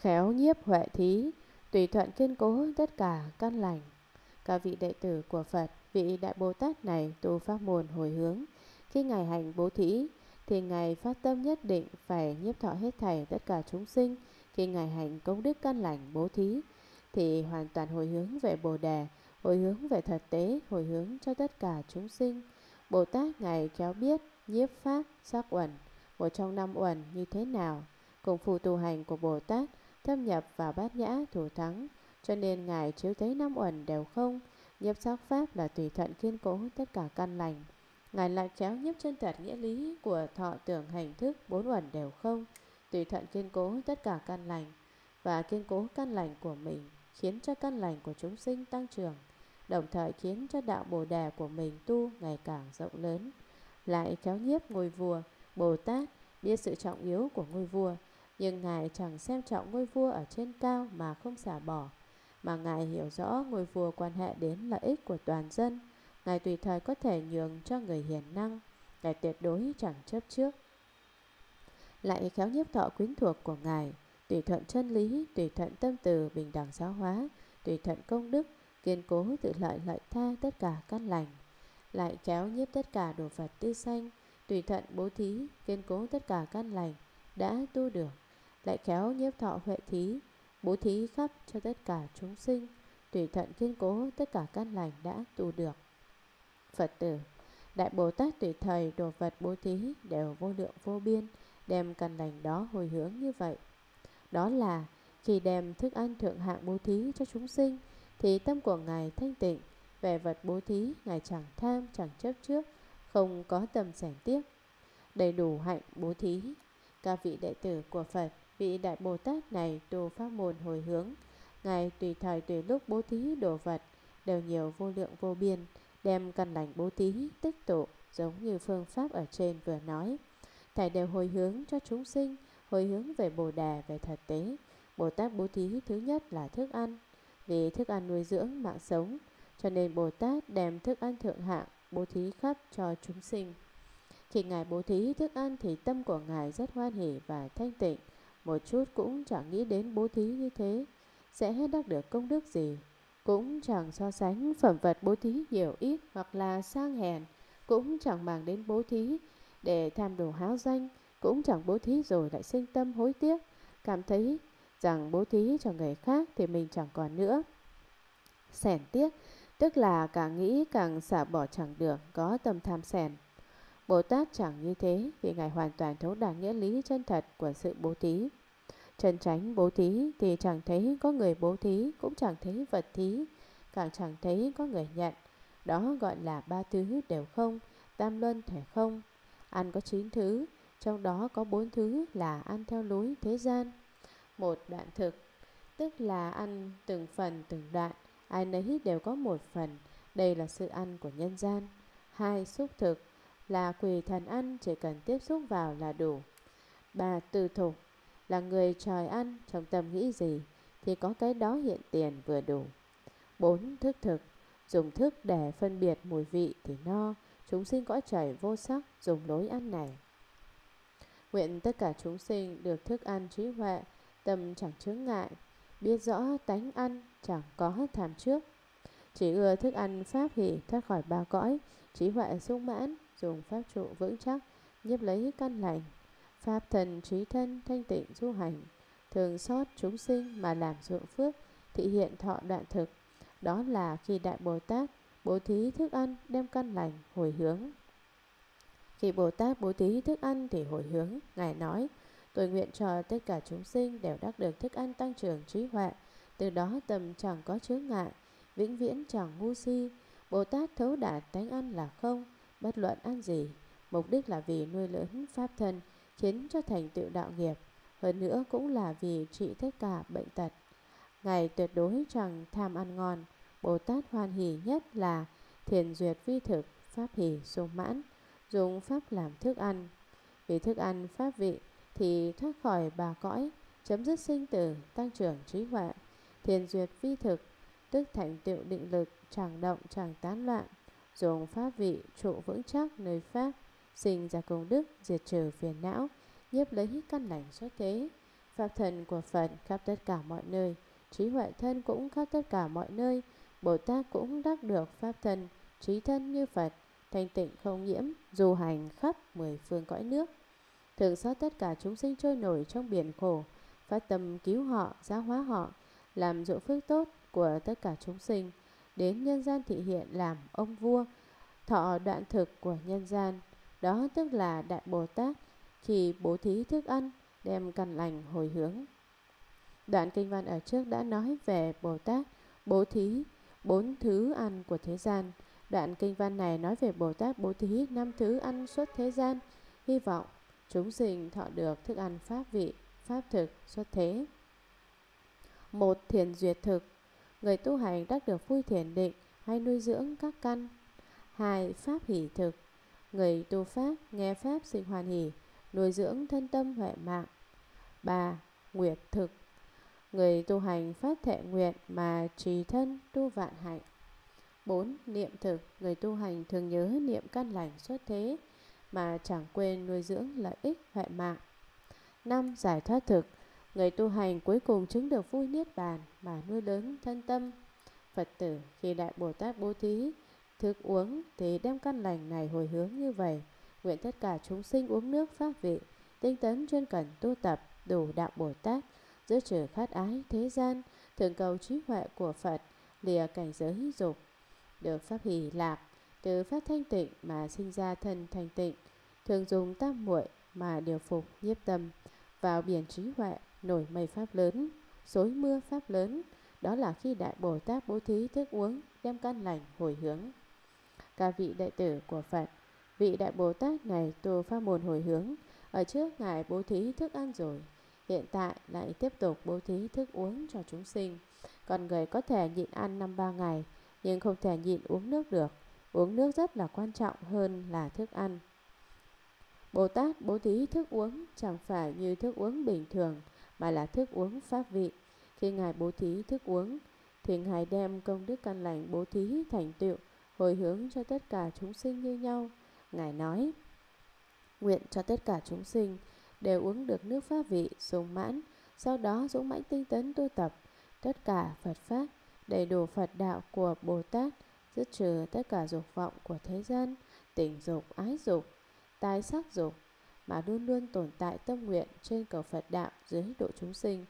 khéo nhiếp huệ thí, tùy thuận kiên cố tất cả căn lành. Các vị đệ tử của Phật, vị Đại Bồ Tát này tu pháp môn hồi hướng. Khi Ngài hành bố thí thì Ngài phát tâm nhất định phải nhiếp thọ hết thảy tất cả chúng sinh. Khi Ngài hành công đức căn lành bố thí thì hoàn toàn hồi hướng về Bồ Đề, hồi hướng về thật tế, hồi hướng cho tất cả chúng sinh. Bồ Tát Ngài khéo biết nhiếp pháp sắc uẩn, một trong năm uẩn như thế nào. Công phu tu hành của Bồ Tát thâm nhập vào bát nhã thủ thắng, cho nên Ngài chiếu thấy năm uẩn đều không. Nhiếp sắc pháp là tùy thuận kiên cố tất cả căn lành. Ngài lại khéo nhiếp chân thật nghĩa lý của thọ tưởng hành thức, bốn uẩn đều không, tùy thuận kiên cố tất cả căn lành. Và kiên cố căn lành của mình khiến cho căn lành của chúng sinh tăng trưởng, đồng thời khiến cho đạo Bồ Đề của mình tu ngày càng rộng lớn. Lại khéo nhiếp ngôi vua, Bồ Tát biết sự trọng yếu của ngôi vua, nhưng Ngài chẳng xem trọng ngôi vua ở trên cao mà không xả bỏ, mà Ngài hiểu rõ ngôi vua quan hệ đến lợi ích của toàn dân. Ngài tùy thời có thể nhường cho người hiền năng, Ngài tuyệt đối chẳng chấp trước. Lại khéo nhiếp thọ quyến thuộc của Ngài, tùy thuận chân lý, tùy thuận tâm từ, bình đẳng giáo hóa, tùy thuận công đức, kiên cố tự lợi lợi tha tất cả căn lành. Lại khéo nhiếp tất cả đồ vật tươi xanh, tùy thuận bố thí, kiên cố tất cả căn lành đã tu được. Lại khéo nhiếp thọ huệ thí, bố thí khắp cho tất cả chúng sinh, tùy thuận kiên cố tất cả căn lành đã tu được. Phật tử, Đại Bồ Tát tùy thời đồ vật bố thí đều vô lượng vô biên, đem căn lành đó hồi hướng như vậy. Đó là khi đem thức ăn thượng hạng bố thí cho chúng sinh thì tâm của Ngài thanh tịnh, về vật bố thí Ngài chẳng tham, chẳng chấp trước, không có tâm sẻn tiếc, đầy đủ hạnh bố thí. Các vị đệ tử của Phật, vị Đại Bồ Tát này tu pháp môn hồi hướng. Ngài tùy thời tùy lúc bố thí đồ vật đều nhiều vô lượng vô biên, đem căn lành bố thí tích tụ giống như phương pháp ở trên vừa nói. Thầy đều hồi hướng cho chúng sinh, hồi hướng về Bồ Đề, về thật tế. Bồ Tát bố thí thứ nhất là thức ăn, vì thức ăn nuôi dưỡng mạng sống, cho nên Bồ Tát đem thức ăn thượng hạng bố thí khắp cho chúng sinh. Khi Ngài bố thí thức ăn thì tâm của Ngài rất hoan hỉ và thanh tịnh, một chút cũng chẳng nghĩ đến bố thí như thế sẽ đắc được công đức gì, cũng chẳng so sánh phẩm vật bố thí nhiều ít hoặc là sang hèn, cũng chẳng màng đến bố thí để tham đồ háo danh, cũng chẳng bố thí rồi lại sinh tâm hối tiếc, cảm thấy rằng bố thí cho người khác thì mình chẳng còn nữa. Sẻn tiếc, tức là càng nghĩ càng xả bỏ chẳng được, có tâm tham sẻn. Bồ Tát chẳng như thế, vì Ngài hoàn toàn thấu đạt nghĩa lý chân thật của sự bố thí. Chân chánh bố thí thì chẳng thấy có người bố thí, cũng chẳng thấy vật thí, càng chẳng thấy có người nhận. Đó gọi là ba thứ đều không, tam luân thể không. Ăn có 9 thứ, trong đó có 4 thứ là ăn theo lối thế gian. Một đoạn thực, tức là ăn từng phần từng đoạn, ai nấy đều có một phần, đây là sự ăn của nhân gian. Hai xúc thực, là quỷ thần ăn, chỉ cần tiếp xúc vào là đủ. Ba tư thục, là người trời ăn, trong tâm nghĩ gì thì có cái đó hiện tiền vừa đủ. Bốn thức thực, dùng thức để phân biệt mùi vị thì no, chúng sinh cõi trời vô sắc dùng lối ăn này. Nguyện tất cả chúng sinh được thức ăn trí huệ, tâm chẳng chướng ngại, biết rõ tánh ăn, chẳng có tham trước, chỉ ưa thức ăn pháp hỷ, thoát khỏi ba cõi, trí huệ sung mãn, dùng pháp trụ vững chắc, nhiếp lấy căn lành. Pháp thần trí thân thanh tịnh du hành, thường xót chúng sinh mà làm ruộng phước, thị hiện thọ đoạn thực. Đó là khi Đại Bồ Tát bố thí thức ăn đem căn lành hồi hướng. Khi Bồ Tát bố thí thức ăn thì hồi hướng, Ngài nói: tôi nguyện cho tất cả chúng sinh đều đắc được thức ăn tăng trưởng trí huệ, từ đó tâm chẳng có chướng ngại, vĩnh viễn chẳng ngu si. Bồ Tát thấu đạt tánh ăn là không, bất luận ăn gì, mục đích là vì nuôi lớn pháp thân, khiến cho thành tựu đạo nghiệp, hơn nữa cũng là vì trị tất cả bệnh tật. Ngài tuyệt đối chẳng tham ăn ngon. Bồ Tát hoan hỷ nhất là thiền duyệt vi thực, pháp hỷ sung mãn, dùng pháp làm thức ăn. Vì thức ăn pháp vị thì thoát khỏi ba cõi, chấm dứt sinh tử, tăng trưởng trí huệ. Thiền duyệt vi thực, tức thành tựu định lực, chẳng động chẳng tán loạn, dùng pháp vị trụ vững chắc nơi pháp, sinh ra công đức, diệt trừ phiền não, nhiếp lấy căn lành xuất thế. Pháp thân của Phật khắp tất cả mọi nơi, trí huệ thân cũng khắp tất cả mọi nơi. Bồ Tát cũng đắc được Pháp thân, trí thân như Phật, thanh tịnh không nhiễm, du hành khắp 10 phương cõi nước. Thường xót tất cả chúng sinh trôi nổi trong biển khổ, phát tâm cứu họ, giáo hóa họ, làm dụng phước tốt của tất cả chúng sinh, đến nhân gian thị hiện làm ông vua, thọ đoạn thực của nhân gian. Đó tức là Đại Bồ Tát khi bố thí thức ăn, đem căn lành hồi hướng. Đoạn kinh văn ở trước đã nói về Bồ Tát bố thí 4 thứ ăn của thế gian. Đoạn kinh văn này nói về Bồ Tát bố thí 5 thứ ăn xuất thế gian. Hy vọng chúng sinh thọ được thức ăn pháp vị, pháp thực xuất thế. 1. Thiền duyệt thực. Người tu hành đắc được vui thiền định hay nuôi dưỡng các căn. 2. Pháp hỷ thực. Người tu pháp, nghe pháp sinh hoàn hỷ, nuôi dưỡng thân tâm huệ mạng. 3. Nguyệt thực. Người tu hành phát thệ nguyện mà trì thân tu vạn hạnh. 4. Niệm thực. Người tu hành thường nhớ niệm căn lành xuất thế mà chẳng quên nuôi dưỡng lợi ích huệ mạng. 5. Giải thoát thực. Người tu hành cuối cùng chứng được vui niết bàn mà nuôi lớn thân tâm. Phật tử khi Đại Bồ Tát bố thí thức uống thì đem căn lành này hồi hướng như vậy. Nguyện tất cả chúng sinh uống nước pháp vị, tinh tấn chuyên cần tu tập đủ đạo Bồ Tát, giữ trừ khát ái thế gian, thường cầu trí huệ của Phật, lìa cảnh giới dục, được pháp hỷ lạc. Từ pháp thanh tịnh mà sinh ra thân thanh tịnh, thường dùng tam muội mà điều phục nhiếp tâm, vào biển trí huệ nổi mây pháp lớn, xối mưa pháp lớn. Đó là khi Đại Bồ Tát bố thí thức uống, đem căn lành hồi hướng. Các vị đệ tử của Phật, vị Đại Bồ Tát này tu pháp môn hồi hướng. Ở trước Ngài bố thí thức ăn rồi, hiện tại lại tiếp tục bố thí thức uống cho chúng sinh. Còn người có thể nhịn ăn 5-3 ngày, nhưng không thể nhịn uống nước được. Uống nước rất là quan trọng hơn là thức ăn. Bồ Tát bố thí thức uống chẳng phải như thức uống bình thường, mà là thức uống pháp vị. Khi Ngài bố thí thức uống thì Ngài đem công đức căn lành bố thí thành tựu, hồi hướng cho tất cả chúng sinh như nhau. Ngài nói, nguyện cho tất cả chúng sinh đều uống được nước pháp vị sung mãn, sau đó dũng mãnh tinh tấn tu tập tất cả Phật pháp, đầy đủ Phật đạo của Bồ Tát, dứt trừ tất cả dục vọng của thế gian, tình dục, ái dục, tài sắc dục, mà luôn luôn tồn tại tâm nguyện trên cầu Phật đạo dưới độ chúng sinh,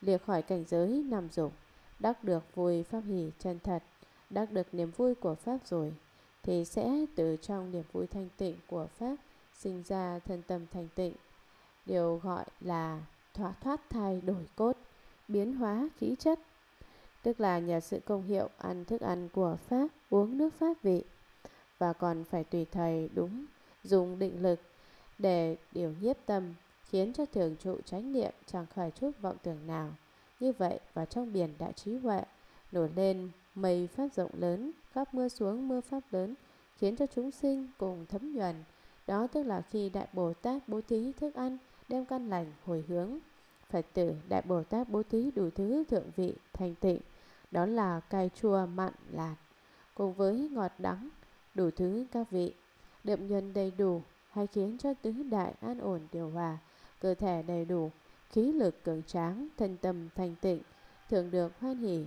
lìa khỏi cảnh giới năm dục, đắc được vui pháp hỷ chân thật, đắc được niềm vui của pháp rồi, thì sẽ từ trong niềm vui thanh tịnh của pháp sinh ra thân tâm thanh tịnh. Điều gọi là thoát thai đổi cốt, biến hóa khí chất, tức là nhờ sự công hiệu ăn thức ăn của pháp, uống nước pháp vị. Và còn phải tùy thầy đúng, dùng định lực để điều nhiếp tâm, khiến cho thường trụ chánh niệm chẳng khởi chút vọng tưởng nào. Như vậy vào trong biển đại trí huệ nổi lên mây pháp rộng lớn, khắp mưa xuống mưa pháp lớn, khiến cho chúng sinh cùng thấm nhuần. Đó tức là khi Đại Bồ Tát bố thí thức ăn, đem căn lành hồi hướng. Phật tử Đại Bồ Tát bố thí đủ thứ thượng vị thanh tịnh, đó là cay chua mặn lạt, cùng với ngọt đắng, đủ thứ các vị, đệm nhân đầy đủ, hay khiến cho tứ đại an ổn điều hòa, cơ thể đầy đủ, khí lực cường tráng, thân tâm thanh tịnh, thường được hoan hỷ,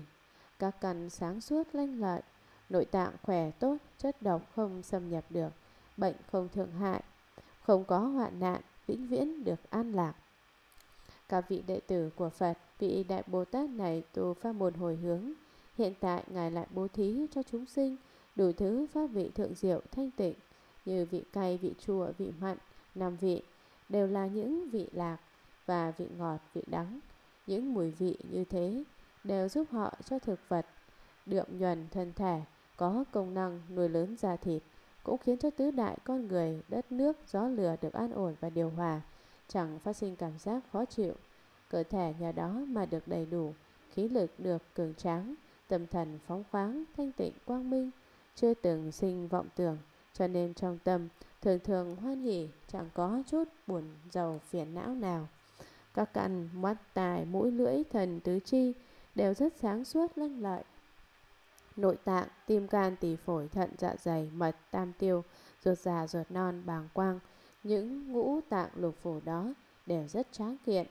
các căn sáng suốt lanh lợi, nội tạng khỏe tốt, chất độc không xâm nhập được, bệnh không thượng hại, không có hoạn nạn, vĩnh viễn được an lạc. Các vị đệ tử của Phật, vị Đại Bồ Tát này tu pháp môn hồi hướng, hiện tại Ngài lại bố thí cho chúng sinh đủ thứ pháp vị thượng diệu thanh tịnh, như vị cay, vị chua, vị mặn, 5 vị, đều là những vị lạc, và vị ngọt, vị đắng. Những mùi vị như thế đều giúp họ cho thực vật đượm nhuần thân thể, có công năng nuôi lớn da thịt, cũng khiến cho tứ đại con người, đất nước, gió lửa được an ổn và điều hòa, chẳng phát sinh cảm giác khó chịu. Cơ thể nhà đó mà được đầy đủ, khí lực được cường tráng, tâm thần phóng khoáng, thanh tịnh quang minh, chưa từng sinh vọng tưởng, cho nên trong tâm thường thường hoan hỷ, chẳng có chút buồn giàu phiền não nào. Các căn mắt, tai, mũi, lưỡi, thần, tứ chi đều rất sáng suốt lanh lợi. Nội tạng, tim, gan, tỳ phổi, thận, dạ dày, mật, tam tiêu, ruột già, ruột non, bàng quang, những ngũ tạng lục phủ đó đều rất tráng kiện.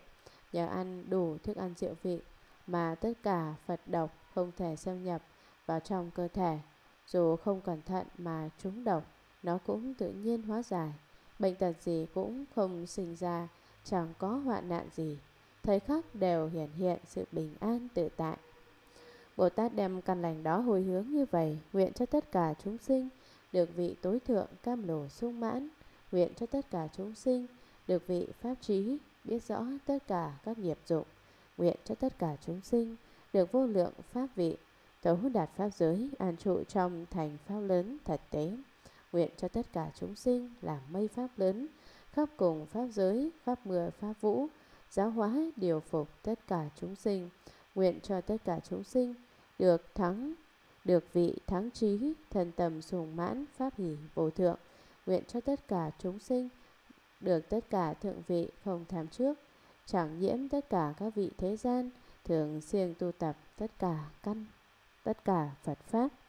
nhờ ăn đủ thức ăn diệu vị mà tất cả Phật độc không thể xâm nhập vào trong cơ thể. Dù không cẩn thận mà trúng độc, nó cũng tự nhiên hóa giải, bệnh tật gì cũng không sinh ra, chẳng có hoạn nạn gì. Thời khắc đều hiển hiện sự bình an tự tại. Bồ Tát đem căn lành đó hồi hướng như vậy, nguyện cho tất cả chúng sinh được vị tối thượng cam lồ sung mãn, nguyện cho tất cả chúng sinh được vị pháp trí biết rõ tất cả các nghiệp dụng, nguyện cho tất cả chúng sinh được vô lượng pháp vị, thấu đạt pháp giới, an trụ trong thành pháp lớn thật tế. Nguyện cho tất cả chúng sinh làm mây pháp lớn, khắp cùng pháp giới, khắp mưa pháp vũ, giáo hóa điều phục tất cả chúng sinh. Nguyện cho tất cả chúng sinh được vị thắng trí, thần tầm sùng mãn, pháp hỷ vô thượng. Nguyện cho tất cả chúng sinh được tất cả thượng vị không tham trước, chẳng nhiễm tất cả các vị thế gian, thường siêng tu tập tất cả Phật Pháp.